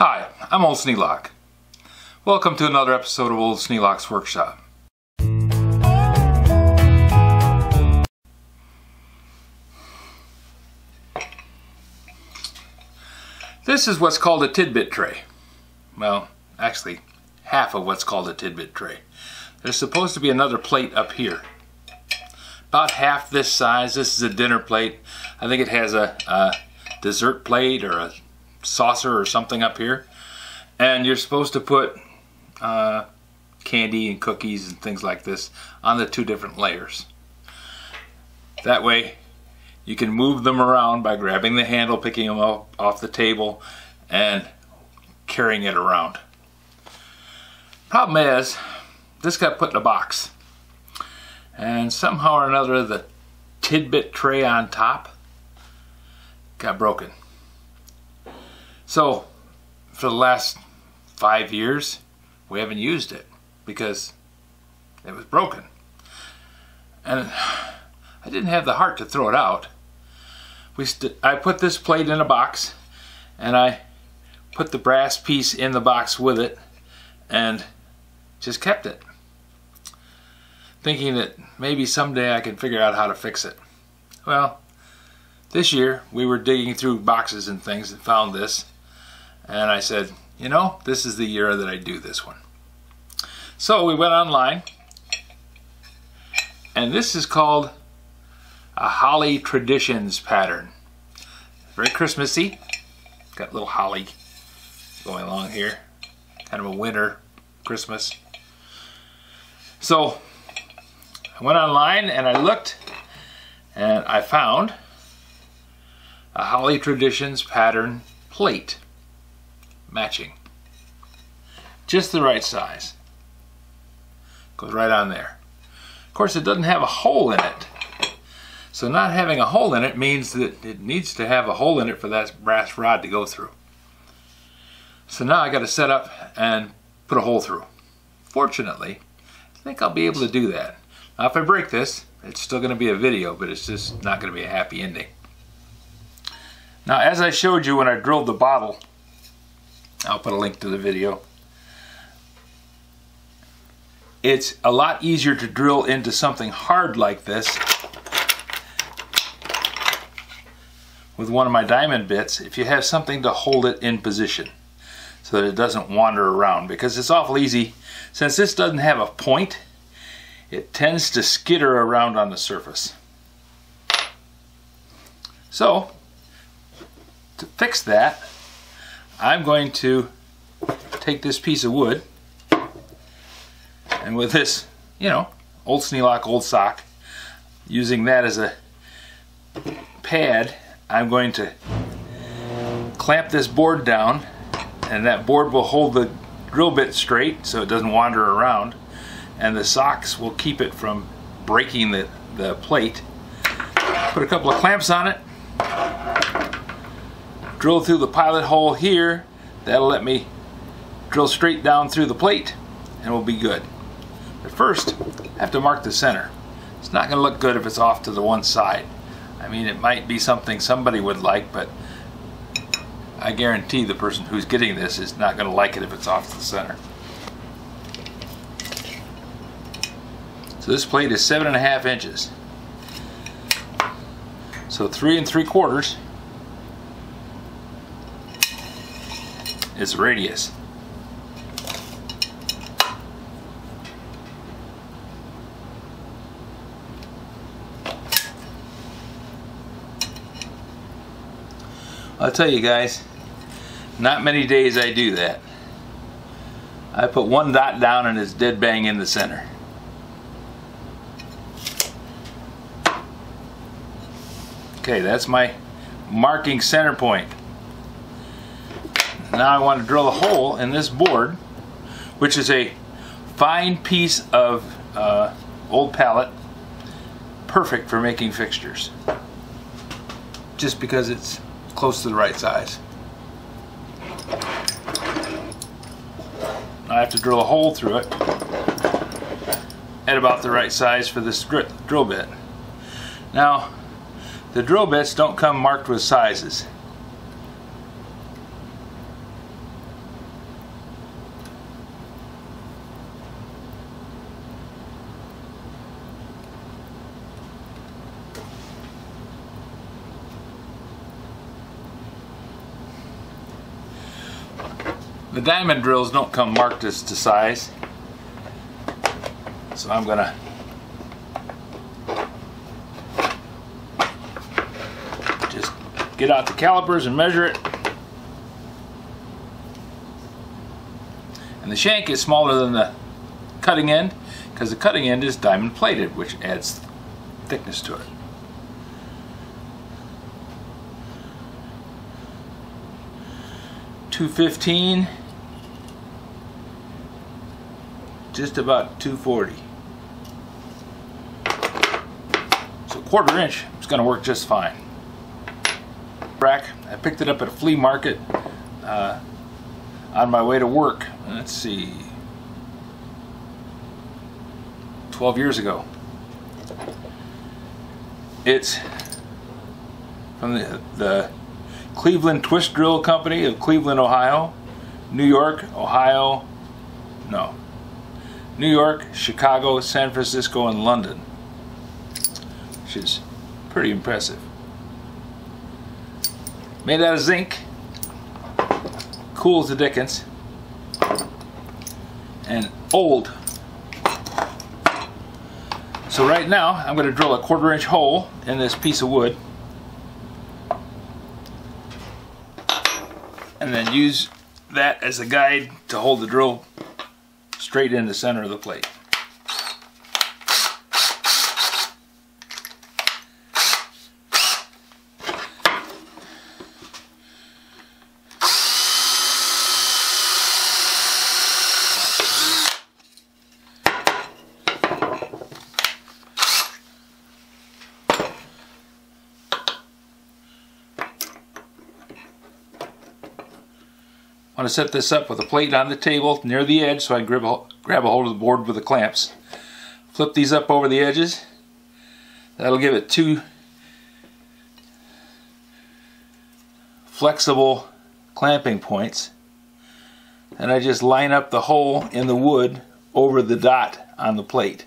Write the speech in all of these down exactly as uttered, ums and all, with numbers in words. Hi, I'm Old Sneelock. Welcome to another episode of Old Sneelock's Workshop. This is what's called a tidbit tray. Well, actually, half of what's called a tidbit tray. There's supposed to be another plate up here. About half this size. This is a dinner plate. I think it has a, a dessert plate or a saucer or something up here, and you're supposed to put uh, candy and cookies and things like this on the two different layers. That way you can move them around by grabbing the handle, picking them up off the table and carrying it around. Problem is, this got put in a box, and somehow or another the tidbit tray on top got broken. So, for the last five years, we haven't used it because it was broken. And I didn't have the heart to throw it out. We st- I put this plate in a box, and I put the brass piece in the box with it, and just kept it, thinking that maybe someday I can figure out how to fix it. Well, this year, we were digging through boxes and things and found this. And I said, you know, this is the year that I do this one. So we went online, and this is called a Holly Traditions pattern. Very Christmassy. Got a little holly going along here. Kind of a winter Christmas. So I went online and I looked, and I found a Holly Traditions pattern plate. Matching. Just the right size. Goes right on there. Of course, it doesn't have a hole in it. So not having a hole in it means that it needs to have a hole in it for that brass rod to go through. So now I got to set up and put a hole through. Fortunately, I think I'll be able to do that. Now if I break this, it's still going to be a video, but it's just not going to be a happy ending. Now, as I showed you when I drilled the bottle, I'll put a link to the video. It's a lot easier to drill into something hard like this with one of my diamond bits if you have something to hold it in position so that it doesn't wander around, because it's awful easy. Since this doesn't have a point, it tends to skitter around on the surface. So, to fix that, I'm going to take this piece of wood, and with this, you know, old Sneelock, old sock, using that as a pad, I'm going to clamp this board down, and that board will hold the drill bit straight so it doesn't wander around, and the socks will keep it from breaking the, the plate. Put a couple of clamps on it. Drill through the pilot hole here. That'll let me drill straight down through the plate, and we'll be good. But first, I have to mark the center. It's not going to look good if it's off to the one side. I mean, it might be something somebody would like, but I guarantee the person who's getting this is not going to like it if it's off to the center. So this plate is seven and a half inches. So three and three quarters. Its radius. I'll tell you guys, not many days I do that. I put one dot down and it's dead bang in the center. Okay, that's my marking center point. Now I want to drill a hole in this board, which is a fine piece of uh, old pallet, perfect for making fixtures, just because it's close to the right size. I have to drill a hole through it at about the right size for this drill bit. Now, the drill bits don't come marked with sizes. The diamond drills don't come marked as to size, so I'm gonna just get out the calipers and measure it. And the shank is smaller than the cutting end because the cutting end is diamond plated, which adds thickness to it. two fifteen, just about two forty. So quarter inch is going to work just fine. Rack, I picked it up at a flea market uh, on my way to work. Let's see, twelve years ago. It's from the, the Cleveland Twist Drill Company of Cleveland, Ohio, New York, Ohio, no, New York, Chicago, San Francisco, and London, which is pretty impressive. Made out of zinc, cool as the dickens, and old. So right now, I'm going to drill a quarter inch hole in this piece of wood, and then use that as a guide to hold the drill straight in the center of the plate. I'm going to set this up with a plate on the table near the edge so I can grab a, grab a hold of the board with the clamps. Flip these up over the edges. That'll give it two flexible clamping points. And I just line up the hole in the wood over the dot on the plate.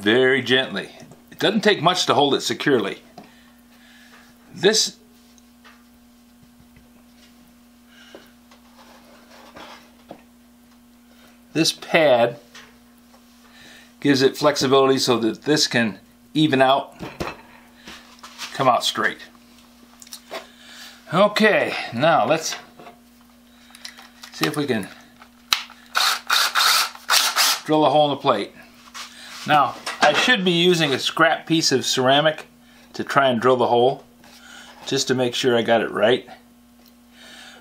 Very gently. It doesn't take much to hold it securely. This this pad gives it flexibility so that this can even out, come out straight. Okay, now let's see if we can drill a hole in the plate. Now, I should be using a scrap piece of ceramic to try and drill the hole, just to make sure I got it right.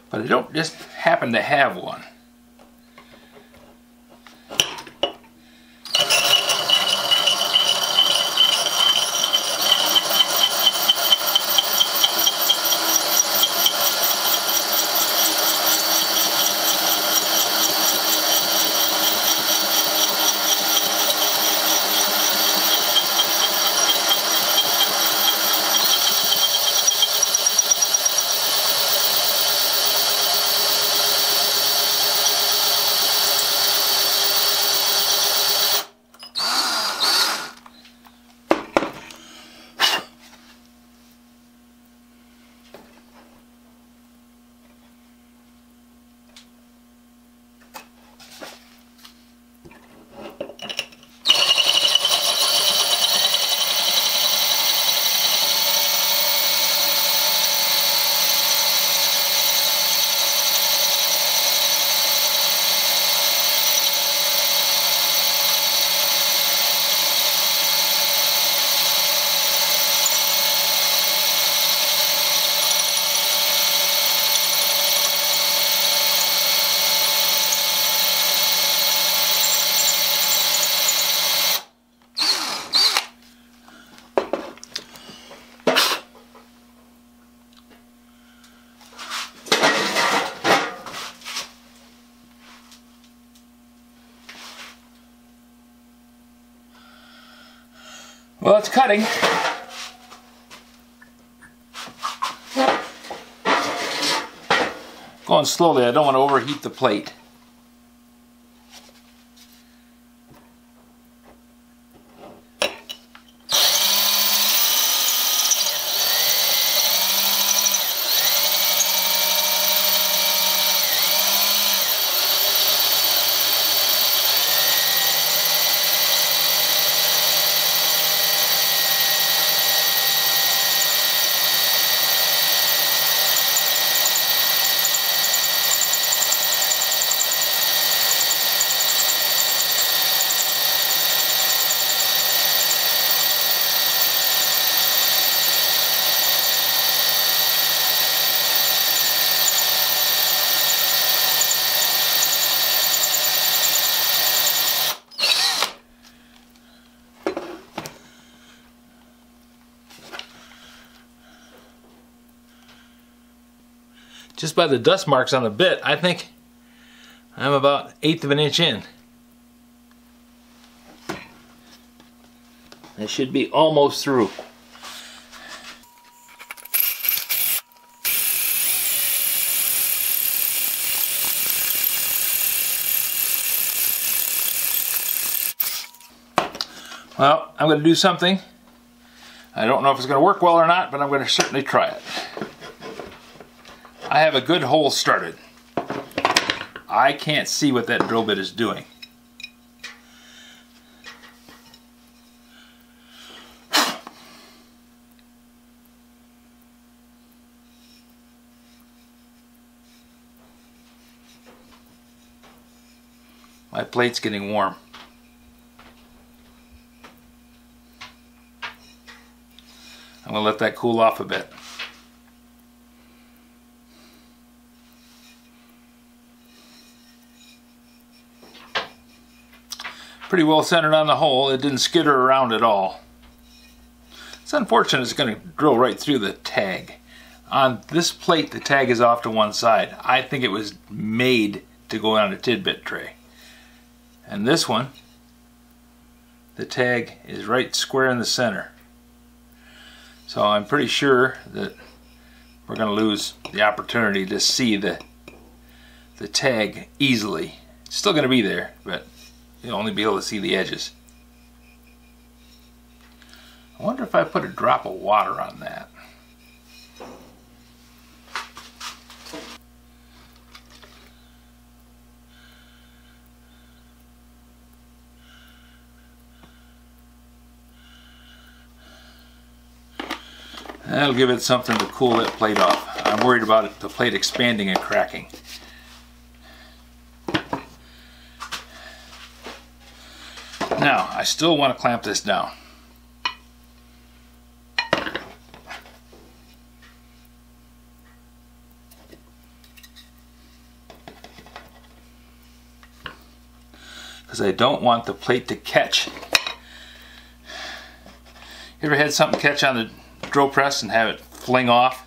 But I don't just happen to have one. Well, it's cutting. Going slowly, I don't want to overheat the plate. just by the dust marks on the bit, I think I'm about an eighth of an inch in. I should be almost through. Well, I'm going to do something. I don't know if it's going to work well or not, but I'm going to certainly try it. I have a good hole started. I can't see what that drill bit is doing. My plate's getting warm. I'm going to let that cool off a bit. Pretty well centered on the hole. It didn't skitter around at all. It's unfortunate it's going to drill right through the tag. On this plate, the tag is off to one side. I think it was made to go on a tidbit tray. And this one, the tag is right square in the center. So I'm pretty sure that we're going to lose the opportunity to see the, the tag easily. It's still going to be there, but you'll only be able to see the edges. I wonder if I put a drop of water on that. That'll give it something to cool that plate off. I'm worried about it, the plate expanding and cracking. Now, I still want to clamp this down. Because I don't want the plate to catch. You ever had something catch on the drill press and have it fling off?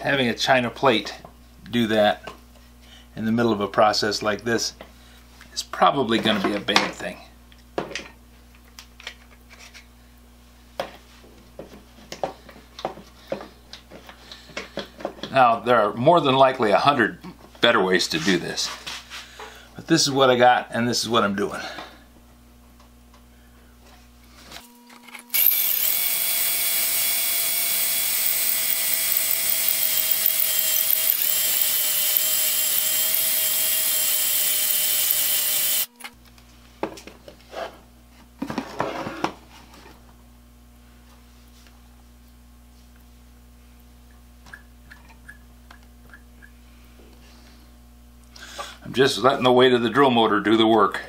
Having a china plate do that in the middle of a process like this is probably going to be a bad thing. Now, there are more than likely a hundred better ways to do this, but this is what I got and this is what I'm doing. I'm just letting the weight of the drill motor do the work.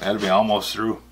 That'll be almost through.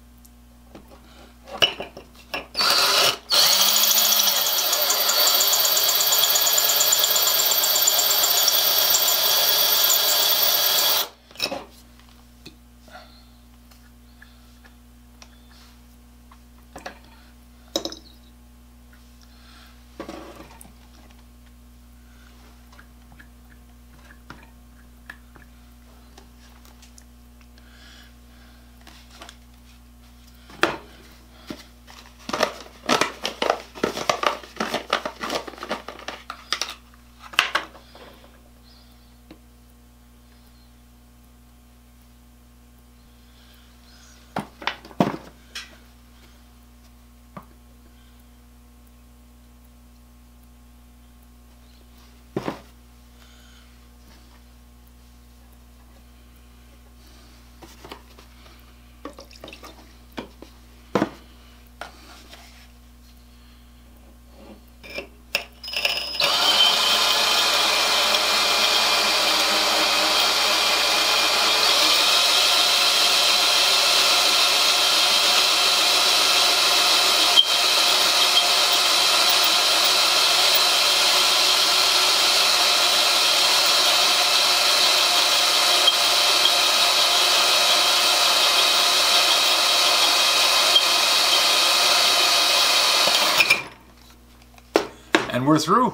And we're through.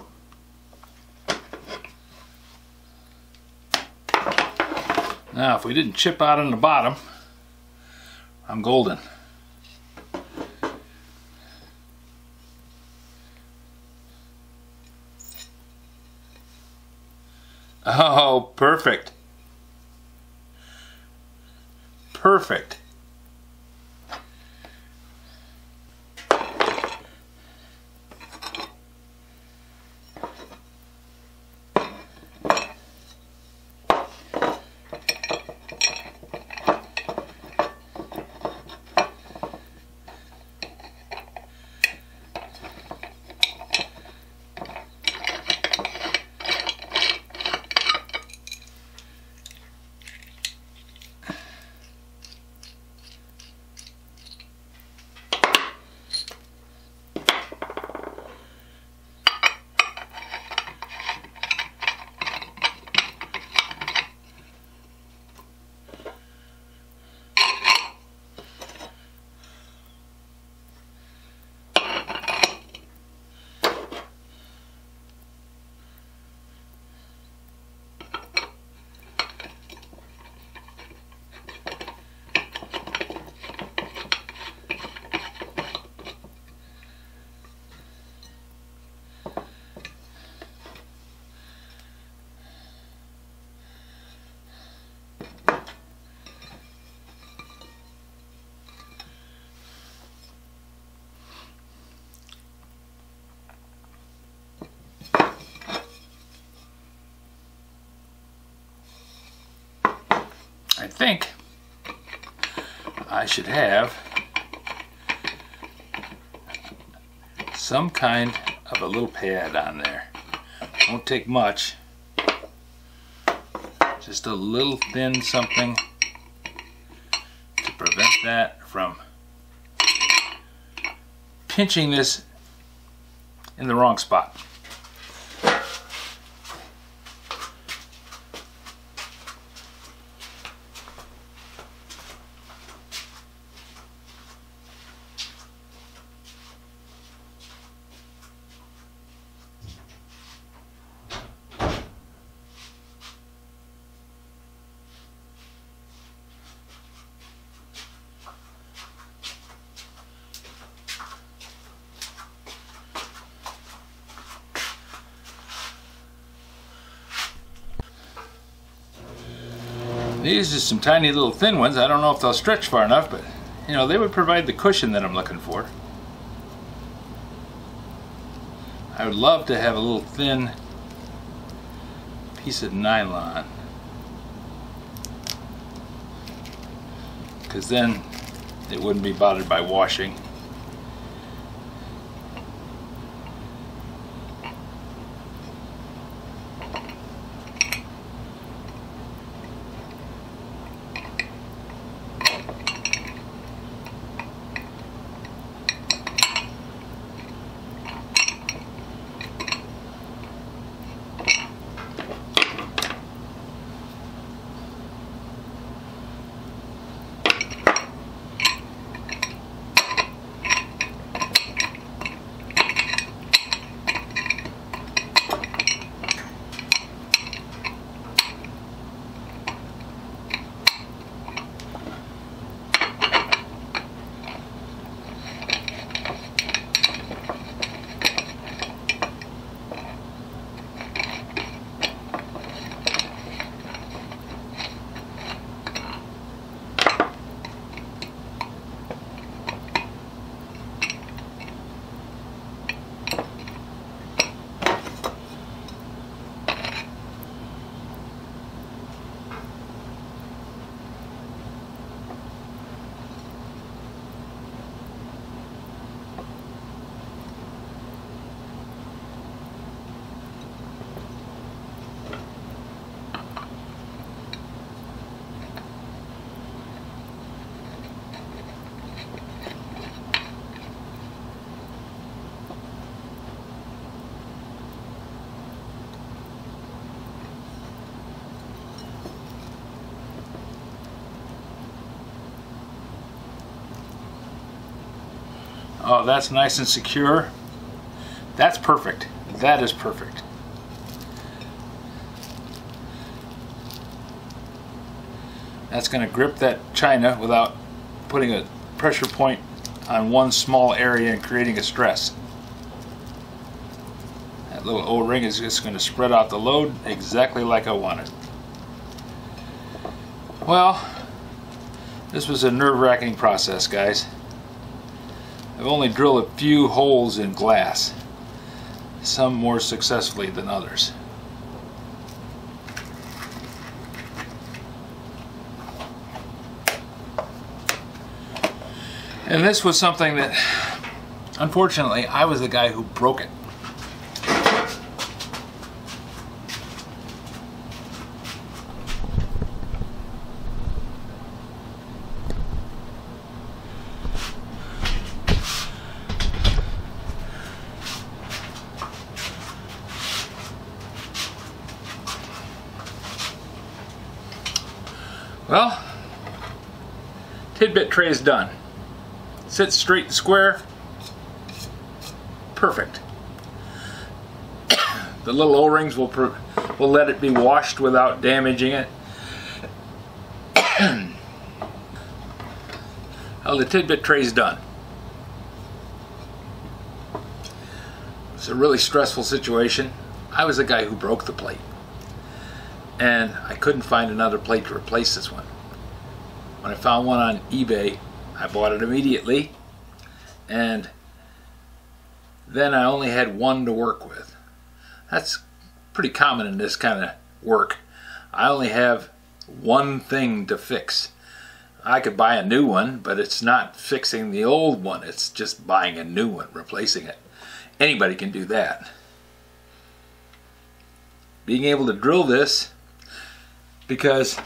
Now, if we didn't chip out on the bottom, I'm golden. Oh, perfect. Perfect. I think I should have some kind of a little pad on there. Won't take much. Just a little thin something to prevent that from pinching this in the wrong spot. These are some tiny little thin ones. I don't know if they'll stretch far enough, but you know, they would provide the cushion that I'm looking for. I would love to have a little thin piece of nylon, because then it wouldn't be bothered by washing. Oh, that's nice and secure. That's perfect. That is perfect. That's going to grip that china without putting a pressure point on one small area and creating a stress. That little O-ring is just going to spread out the load exactly like I want it. Well, this was a nerve-wracking process, guys. I've only drilled a few holes in glass, some more successfully than others. And this was something that, unfortunately, I was the guy who broke it. Well, tidbit tray is done. Sits straight and square. Perfect. The little O-rings will pr will let it be washed without damaging it. Well, the tidbit tray is done. It's a really stressful situation. I was the guy who broke the plate, and I couldn't find another plate to replace this one. When I found one on eBay, I bought it immediately, and then I only had one to work with. That's pretty common in this kind of work. I only have one thing to fix. I could buy a new one, but it's not fixing the old one. It's just buying a new one, replacing it. Anybody can do that. Being able to drill this, because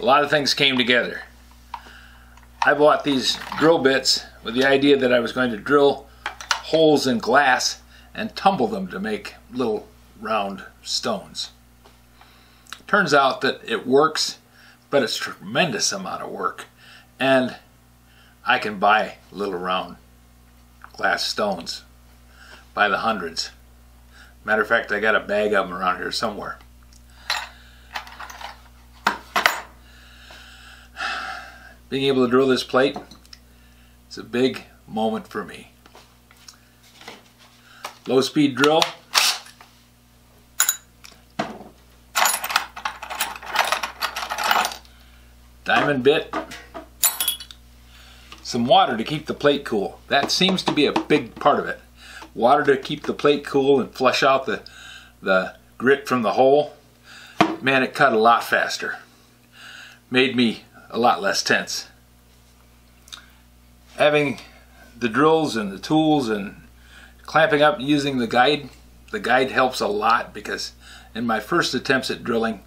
a lot of things came together. I bought these drill bits with the idea that I was going to drill holes in glass and tumble them to make little round stones. Turns out that it works, but it's a tremendous amount of work, and I can buy little round glass stones by the hundreds. Matter of fact, I got a bag of them around here somewhere. Being able to drill this plate, it's a big moment for me. Low speed drill. Diamond bit. Some water to keep the plate cool. That seems to be a big part of it. Water to keep the plate cool and flush out the, the grit from the hole. Man, it cut a lot faster. Made me a lot less tense. Having the drills and the tools and clamping up using the guide, the guide helps a lot, because in my first attempts at drilling,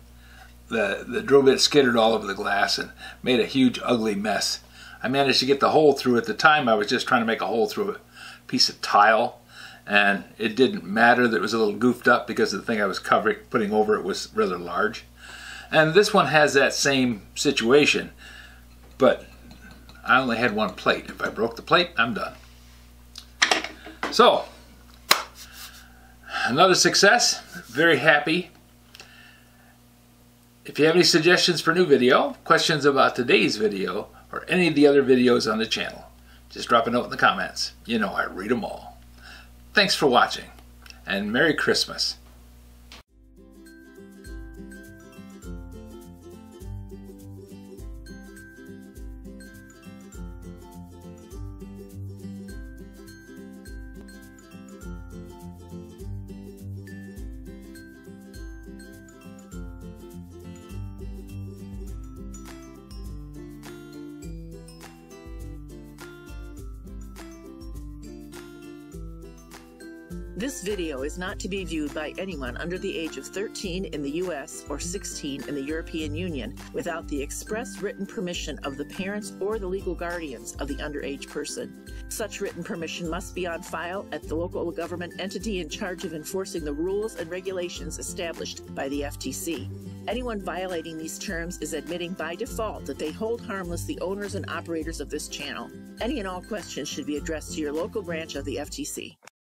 the, the drill bit skittered all over the glass and made a huge ugly mess. I managed to get the hole through. At the time, I was just trying to make a hole through a piece of tile, and it didn't matter that it was a little goofed up, because the thing I was covering, putting over it was rather large. And this one has that same situation, but I only had one plate. If I broke the plate, I'm done. So, another success. Very happy. If you have any suggestions for new video, questions about today's video, or any of the other videos on the channel, just drop a note in the comments. You know I read them all. Thanks for watching, and Merry Christmas. This video is not to be viewed by anyone under the age of thirteen in the U S or sixteen in the European Union without the express written permission of the parents or the legal guardians of the underage person. Such written permission must be on file at the local government entity in charge of enforcing the rules and regulations established by the F T C. Anyone violating these terms is admitting by default that they hold harmless the owners and operators of this channel. Any and all questions should be addressed to your local branch of the F T C.